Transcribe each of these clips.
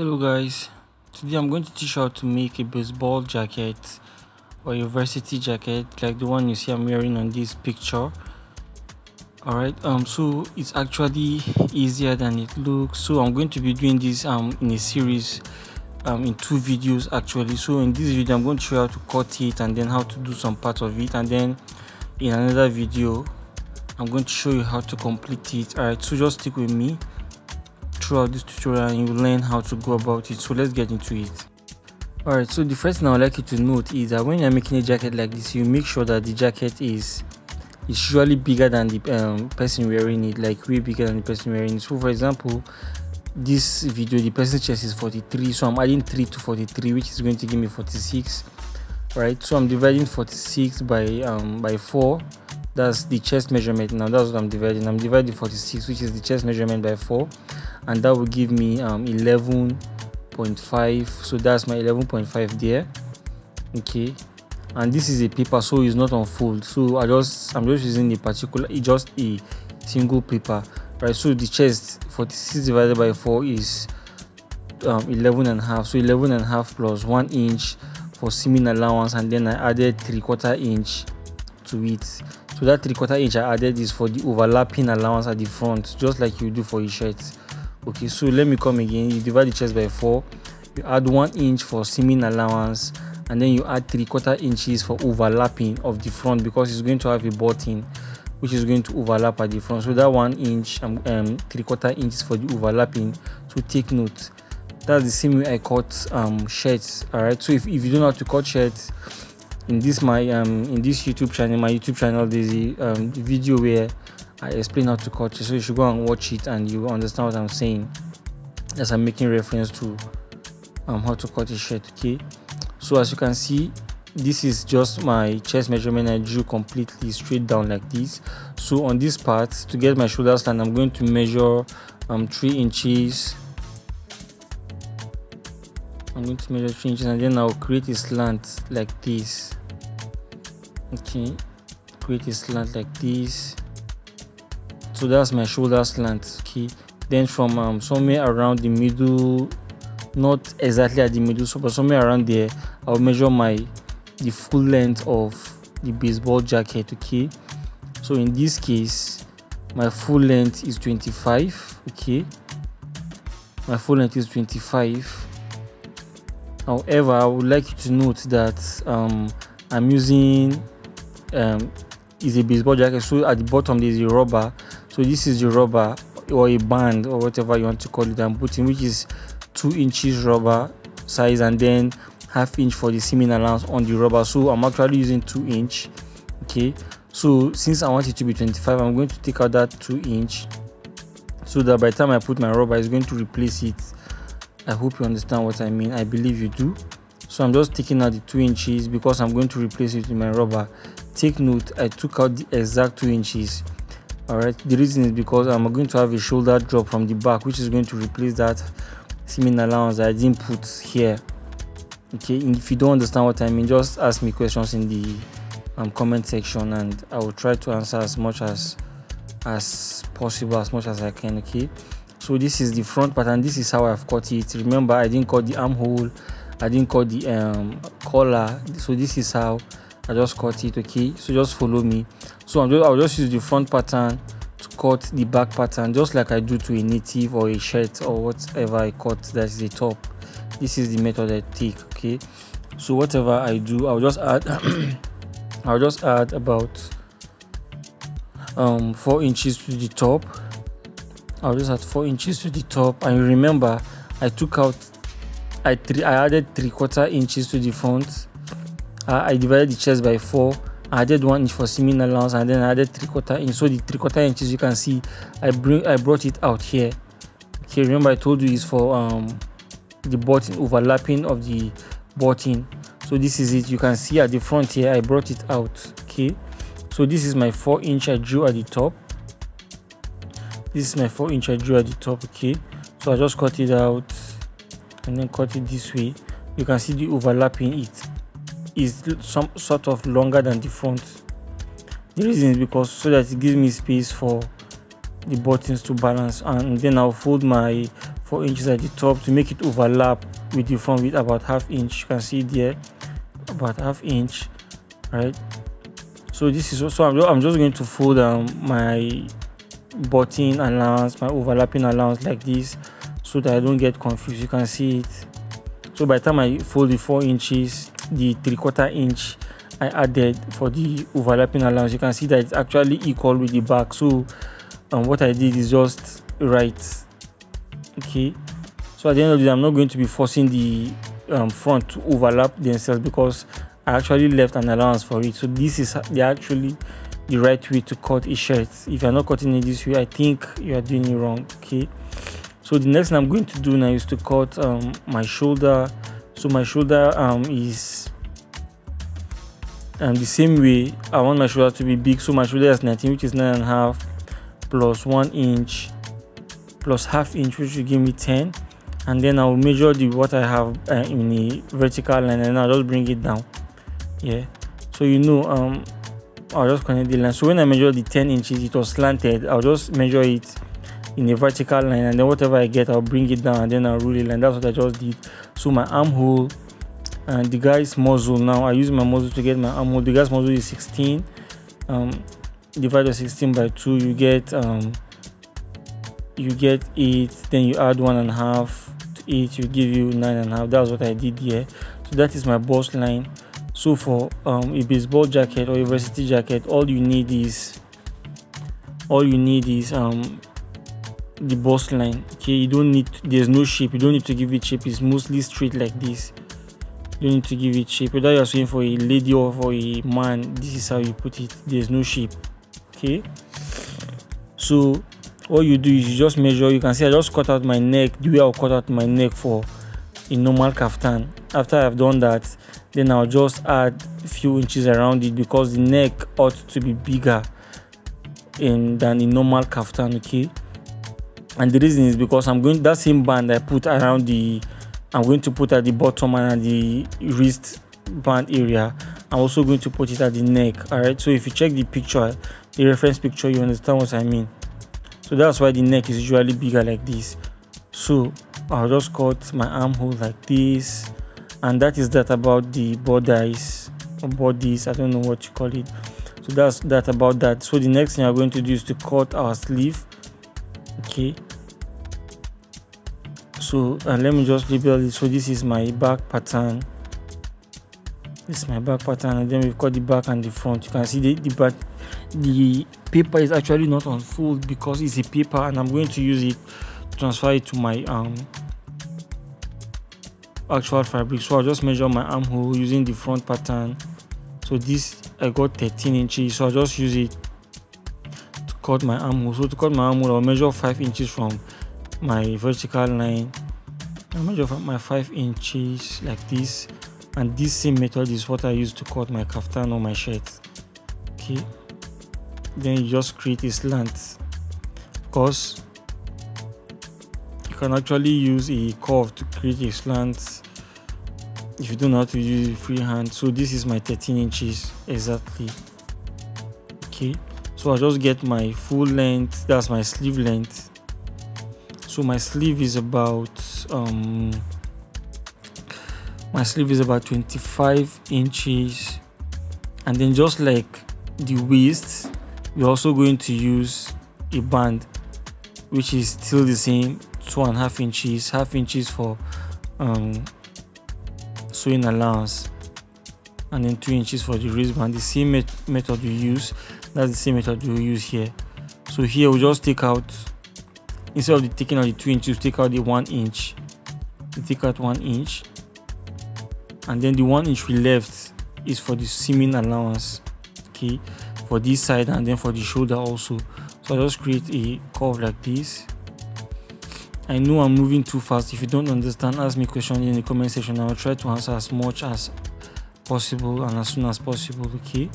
Hello guys, today I'm going to teach you how to make a baseball jacket or a varsity jacket like the one you see I'm wearing on this picture. Alright, so it's actually easier than it looks. So I'm going to be doing this in a series, in two videos actually. So in this video I'm going to show you how to cut it and then how to do some parts of it, and then in another video I'm going to show you how to complete it. Alright, so just stick with me throughout this tutorial and you will learn how to go about it. So let's get into it. Alright, so the first thing I would like you to note is that when you're making a jacket like this, you make sure that the jacket is usually bigger than the person wearing it, like way bigger than the person wearing it. So for example, this video, the person's chest is 43, so I'm adding 3 to 43, which is going to give me 46. Right, so I'm dividing 46 by 4. That's the chest measurement. Now that's what I'm dividing. I'm dividing 46, which is the chest measurement, by 4, and that will give me 11.5. So that's my 11.5 there. Okay, and this is a paper, so it's not unfold. So I'm just using a single paper. Right, so the chest 46 divided by 4 is 11.5. So 11.5 plus 1 inch for seaming allowance, and then I added 3/4 inch to it. So that 3/4 inch I added is for the overlapping allowance at the front, just like you do for your shirt. Okay, so let me come again. You divide the chest by 4, you add 1 inch for seaming allowance, and then you add 3/4 inches for overlapping of the front, because it's going to have a button which is going to overlap at the front. So that 1 inch and 3/4 inches for the overlapping. So take note, that's the same way I cut shirts. All right, so if you don't know how to cut shirts, in this my YouTube channel, there's a video where I explain how to cut it, so you should go and watch it and you will understand what I'm saying, as I'm making reference to how to cut a shirt. Okay, so as you can see, this is just my chest measurement I drew completely straight down like this. So on this part, to get my shoulder stand, I'm going to measure 3 inches. I'm going to measure 3 inches, and then I'll create a slant like this. Okay, create a slant like this. So that's my shoulder slant. Okay, then from somewhere around the middle, not exactly at the middle, so but somewhere around there, I'll measure the full length of the baseball jacket. Okay, so in this case, my full length is 25. Okay, my full length is 25. However, I would like you to note that I'm using is a baseball jacket, so at the bottom there's a rubber. So this is the rubber, or a band, or whatever you want to call it, I'm putting, which is 2 inches rubber size, and then 1/2 inch for the seaming allowance on the rubber. So I'm actually using 2 inch. Okay, so since I want it to be 25, I'm going to take out that 2 inch, so that by the time I put my rubber, it's going to replace it. I hope you understand what I mean. I believe you do. So I'm just taking out the 2 inches because I'm going to replace it with my rubber. Take note, I took out the exact 2 inches. All right, the reason is because I'm going to have a shoulder drop from the back, which is going to replace that seaming allowance that I didn't put here. Okay, and if you don't understand what I mean, just ask me questions in the comment section, and I will try to answer as much as possible, as much as I can. Okay, so this is the front part, and this is how I've cut it. Remember, I didn't cut the armhole, I didn't cut the collar. So this is how I just cut it. Okay, so just follow me. So I'll just use the front pattern to cut the back pattern, just like I do to a native or a shirt or whatever I cut. That's the top. This is the method I take. Okay, so whatever I do, I'll just add about 4 inches to the top. I'll just add 4 inches to the top, and remember, I took out, I added 3/4 inches to the front. I divided the chest by 4. I added 1 inch for seaming allowance, and then I added 3/4 inch. So the 3/4 inches, you can see, I brought it out here. Okay, remember I told you it's for the button, overlapping of the button. So this is it. You can see at the front here, I brought it out. Okay, so this is my 4 inch I drew at the top. This is my 4 inch I drew at the top. Okay, so I just cut it out and then cut it this way. You can see the overlapping, it is some sort of longer than the front. The reason is because so that it gives me space for the buttons to balance, and then I'll fold my 4 inches at the top to make it overlap with the front with about ½ inch. You can see there about ½ inch, right? So this is also I'm just going to fold my button allowance, my overlapping allowance like this, so that I don't get confused. You can see it. So by the time I fold the 4 inches, the 3/4 inch I added for the overlapping allowance, you can see that it's actually equal with the back. So what I did is just right. Okay, so at the end of the day, I'm not going to be forcing the front to overlap themselves, because I actually left an allowance for it. So this is actually the right way to cut a shirt. If you're not cutting it this way, I think you are doing it wrong. Okay, so the next thing I'm going to do now is to cut my shoulder. So my shoulder is the same way. I want my shoulder to be big, so my shoulder is 19, which is 9.5 plus 1 inch plus ½ inch, which will give me 10. And then I'll measure the what I have in the vertical line, and I'll just bring it down. Yeah, so you know, I'll just connect the line. So when I measure the 10 inches, it was slanted. I'll just measure it in a vertical line, and then whatever I get, I'll bring it down, and then I'll rule it. And that's what I just did. So my armhole and the guy's muzzle, now I use my muzzle to get my armhole. The guy's muzzle is 16, divided 16 by 2, you get 8, then you add 1.5 to 8, you give you 9.5. That's what I did here. So that is my bust line. So for a baseball jacket or a varsity jacket, all you need is the bust line. Okay, you don't need there's no shape. You don't need to give it shape. It's mostly straight like this. You don't need to give it shape. Whether you're sewing for a lady or for a man, this is how you put it. There's no shape. Okay, so all you do is you just measure. You can see I just cut out my neck the way I'll cut out my neck for a normal kaftan. After I've done that, then I'll just add a few inches around it, because the neck ought to be bigger than the normal kaftan. Okay, and the reason is because I'm going that same band I put around the I'm going to put at the bottom and at the wrist band area, I'm also going to put it at the neck. All right, so if you check the picture, the reference picture, you understand what I mean. So that's why the neck is usually bigger like this. So I'll just cut my armhole like this, and that is that about the bodies or bodies, I don't know what you call it. So that's that about that. So the next thing I'm going to do is to cut our sleeve. Okay, so let me just label it. So this is my back pattern, and then we've got the back and the front. You can see the back, the paper is actually not unfolded because it's a paper, and I'm going to use it, transfer it to my actual fabric. So I'll just measure my armhole using the front pattern. So this I got 13 inches, so I'll just use it to cut my armhole. So to cut my armhole, I'll measure 5 inches from my vertical line. I'll measure my 5 inches like this, and this same method is what I use to cut my kaftan or my shirt. Okay, then you just create a slant, because can actually use a curve to create a slant if you don't know how to use freehand. So this is my 13 inches exactly. Okay, so I just get my full length. That's my sleeve length. So my sleeve is about 25 inches, and then just like the waist, we're also going to use a band, which is still the same, 2.5 inches, ½ inches for sewing allowance, and then 2 inches for the wristband. The same method we use, that's the same method we use here. So here we'll just take out, instead of taking out the 2 inches, take out the 1 inch. We take out 1 inch, and then the 1 inch we left is for the seaming allowance. Okay, for this side and then for the shoulder also. So I just create a curve like this. I know I'm moving too fast. If you don't understand, ask me questions in the comment section. I will try to answer as much as possible and as soon as possible. Okay,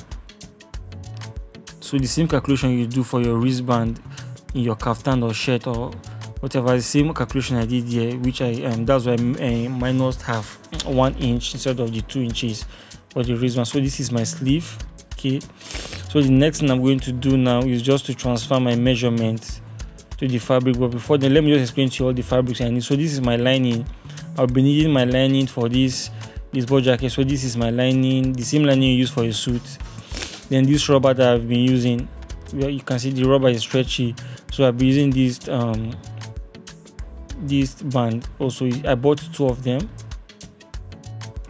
so the same calculation you do for your wristband in your kaftan or shirt or whatever, the same calculation I did here, which I that's why I minus half, 1 inch instead of the 2 inches for the wristband. So this is my sleeve. Okay, so the next thing I'm going to do now is just to transfer my measurements to the fabric. But before then, let me just explain to you all the fabrics I need. So this is my lining. I'll be needing my lining for this ball jacket. So this is my lining, the same lining you use for a suit. Then this rubber that I've been using, you can see the rubber is stretchy, so I'll be using this band also. I bought two of them.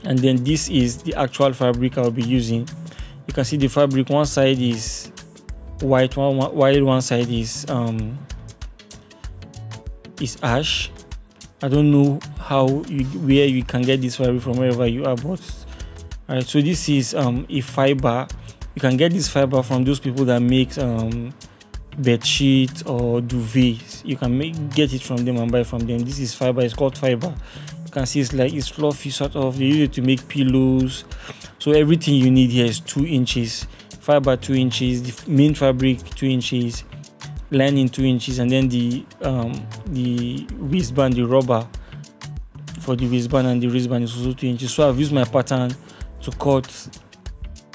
And then this is the actual fabric I'll be using. You can see the fabric, one side is white, one side is ash. I don't know where you can get this fabric from, wherever you are, but all right. So this is a fiber. You can get this fiber from those people that make bed sheets or duvets. You can get it from them and buy from them. This is fiber. It's called fiber. You can see it's like, it's fluffy sort of. They use it to make pillows. So everything you need here is 2 inches. Fiber 2 inches, the main fabric 2 inches, lining 2 inches, and then the waistband, the rubber for the waistband, and the wristband is also 2 inches. So I've used my pattern to cut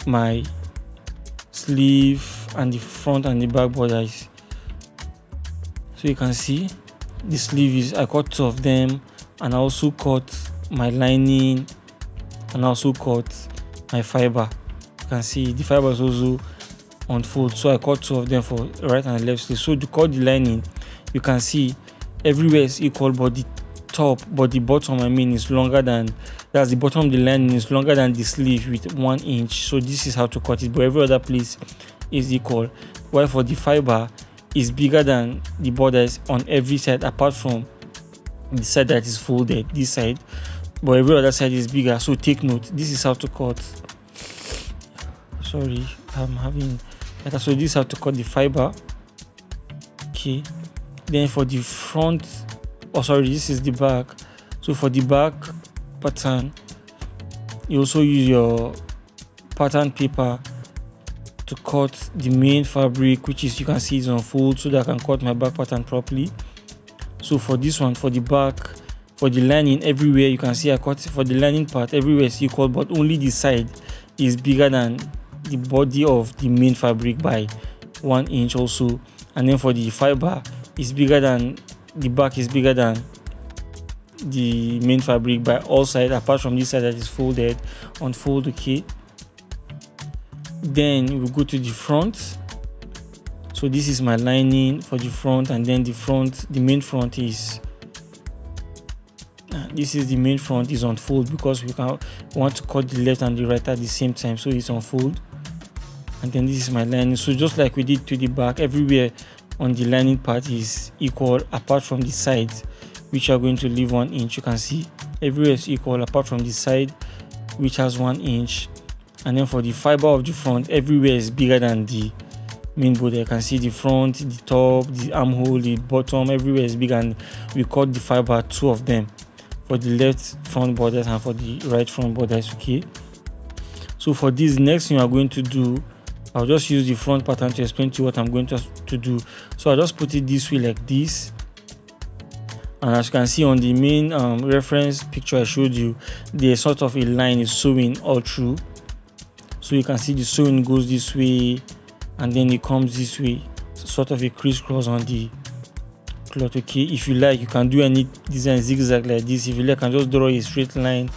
my sleeve and the front and the back borders. So you can see the sleeve is, I cut two of them, and I also cut my lining, and I also cut my fiber. You can see the fiber is also unfold, so I cut two of them for right and left sleeve. So to cut the lining, you can see everywhere is equal, but the top, but the bottom, I mean, is longer than, that's the bottom of the lining is longer than the sleeve with 1 inch. So this is how to cut it, but every other place is equal. While for the fiber, is bigger than the borders on every side apart from the side that is folded, this side, but every other side is bigger. So take note, this is how to cut. Sorry, I'm having, so this is how to cut the fiber. Okay, then for the front, oh sorry, this is the back. So for the back pattern, you also use your pattern paper to cut the main fabric, which is, you can see it's unfold, so that I can cut my back pattern properly. So for this one, for the back, for the lining, everywhere you can see I cut, for the lining part, everywhere is equal, but only the side is bigger than the body of the main fabric by 1 inch also. And then for the fiber, is bigger than the back, is bigger than the main fabric by all sides apart from this side that is folded, unfold. Okay, then we go to the front. So this is my lining for the front, and then the front, the main front is, this is the main front is unfold, because we want to cut the left and the right at the same time, so it's unfold. And then this is my lining. So just like we did to the back, everywhere on the lining part is equal apart from the side, which are going to leave 1 inch. You can see everywhere is equal apart from the side, which has 1 inch. And then for the fiber of the front, everywhere is bigger than the main body. You can see the front, the top, the armhole, the bottom, everywhere is big, and we cut the fiber, two of them, for the left front borders and for the right front borders. Okay, so for this next thing I'm going to do, I'll just use the front pattern to explain to you what I'm going to do. So I just put it this way, like this. And as you can see on the main reference picture I showed you, there's sort of a line is sewing all through. So you can see the sewing goes this way, and then it comes this way. So sort of a crisscross on the cloth. Okay, if you like, you can do any design zigzag like this. If you like, I can just draw a straight line,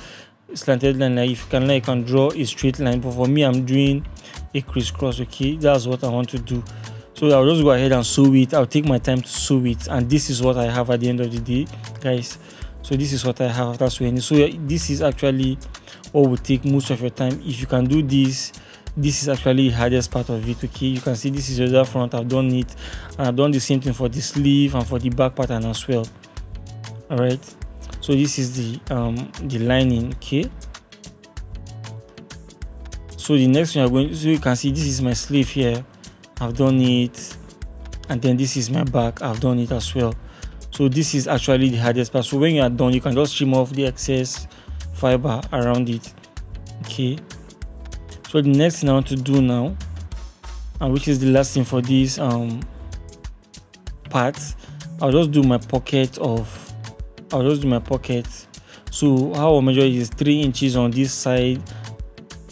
slanted line. Like if you can, like, you can draw a straight line. But for me, I'm doing a crisscross. Okay, that's what I want to do. So I'll just go ahead and sew it. I'll take my time to sew it, and this is what I have at the end of the day, guys. So this is what I have after sewing. So this is actually what will take most of your time. If you can do this, this is actually the hardest part of it. Okay, you can see this is the other front. I've done it, and I've done the same thing for the sleeve and for the back pattern as well. All right, so this is the lining. Okay, so the next thing I'm going to, so you can see this is my sleeve here, I've done it, and then this is my back, I've done it as well. So this is actually the hardest part. So when you are done, you can just trim off the excess fiber around it. Okay, so the next thing I want to do now, and which is the last thing for this part, I'll just do my pocket of, I'll just do my pocket. So how I'll measure it is 3 inches on this side,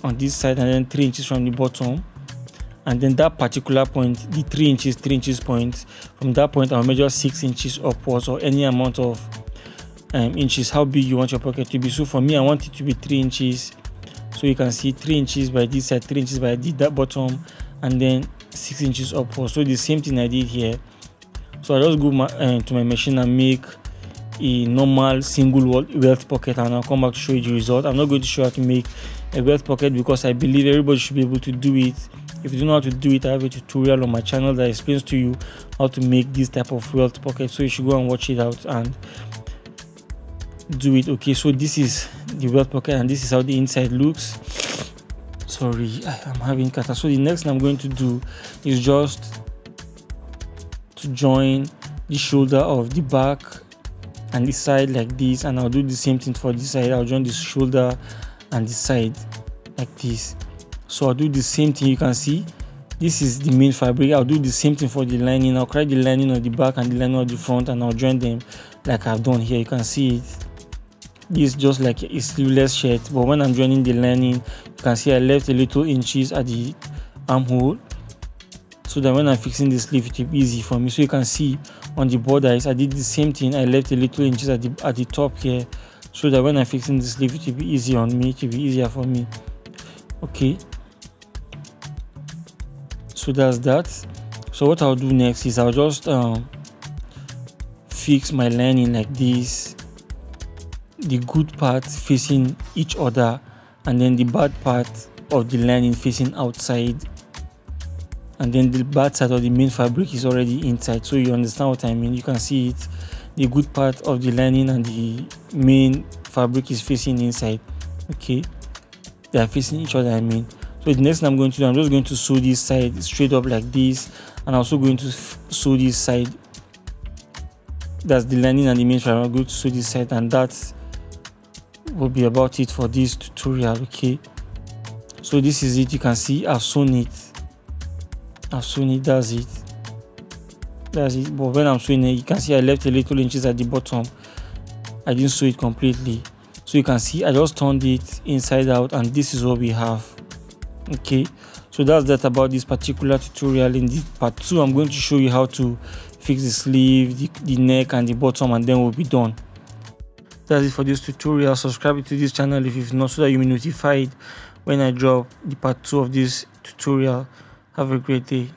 and then 3 inches from the bottom. and then that particular point, the 3 inches point, from that point I'll measure 6 inches upwards, or any amount of inches, how big you want your pocket to be. So for me, I want it to be 3 inches, so you can see 3 inches by this side, 3 inches by that bottom, and then 6 inches upwards. So the same thing I did here. So I just go to my machine and make a normal single welt pocket, and I'll come back to show you the result. I'm not going to show how to make a welt pocket because I believe everybody should be able to do it. If you don't know how to do it, I have a tutorial on my channel that explains to you how to make this type of welt pocket, so you should go and watch it out and do it. Okay, so this is the welt pocket and this is how the inside looks. Sorry, I'm having kata. So the next thing I'm going to do is just to join the shoulder of the back and this side like this, and I'll do the same thing for this side. I'll join the shoulder and the side like this. So I'll do the same thing. You can see this is the main fabric. I'll do the same thing for the lining. I'll create the lining on the back and the lining on the front, and I'll join them like I've done here. You can see it. This is just like a sleeveless shirt, but when I'm joining the lining, you can see I left a little inches at the armhole, so that when I'm fixing the sleeve it will be easy for me. So you can see on the borders I did the same thing. I left a little inches at the top here, so that when I'm fixing the sleeve it will be easy on me, it will be easier for me. Okay, so that's that. So what I'll do next is I'll just fix my lining like this, the good part facing each other, and then the bad part of the lining facing outside, and then the bad side of the main fabric is already inside. So you understand what I mean. You can see it, the good part of the lining and the main fabric is facing inside. Okay, they are facing each other, I mean. So the next thing I'm going to do, I'm just going to sew this side straight up like this, and also going to sew this side, that's the lining and the main fabric. I'm going to sew this side, and that will be about it for this tutorial. Okay, so this is it. You can see I've sewn it. I've sewn it, that's it. That's it. But when I'm sewing it, you can see I left a little inches at the bottom. I didn't sew it completely. So you can see I just turned it inside out, and this is what we have. Okay, so that's that about this particular tutorial. In this part 2, I'm going to show you how to fix the sleeve, the neck, and the bottom, and then we'll be done. That's it for this tutorial. Subscribe to this channel if you've not, so that you'll be notified when I drop the part 2 of this tutorial. Have a great day.